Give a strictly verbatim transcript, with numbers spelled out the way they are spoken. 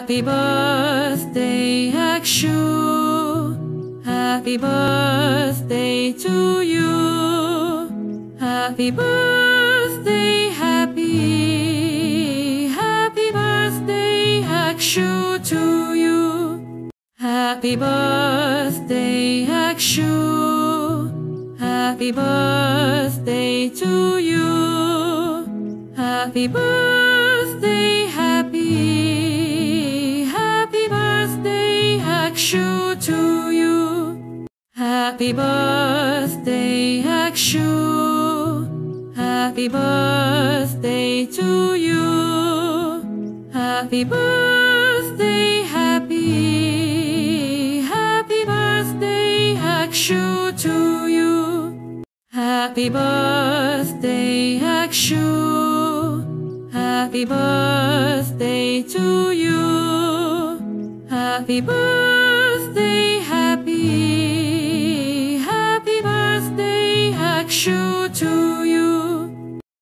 Happy birthday, Akshu. Happy birthday to you. Happy birthday, happy. Happy birthday, Akshu, to you. Happy birthday, Akshu. Happy birthday to you. Happy birthday, happy. Akshu to you. Happy birthday, Akshu. Happy birthday to you. Happy birthday, happy. Happy birthday, Akshu to you. Happy birthday, Akshu. Happy birthday to you. Happy birthday. Happy birthday, Akshu, to you.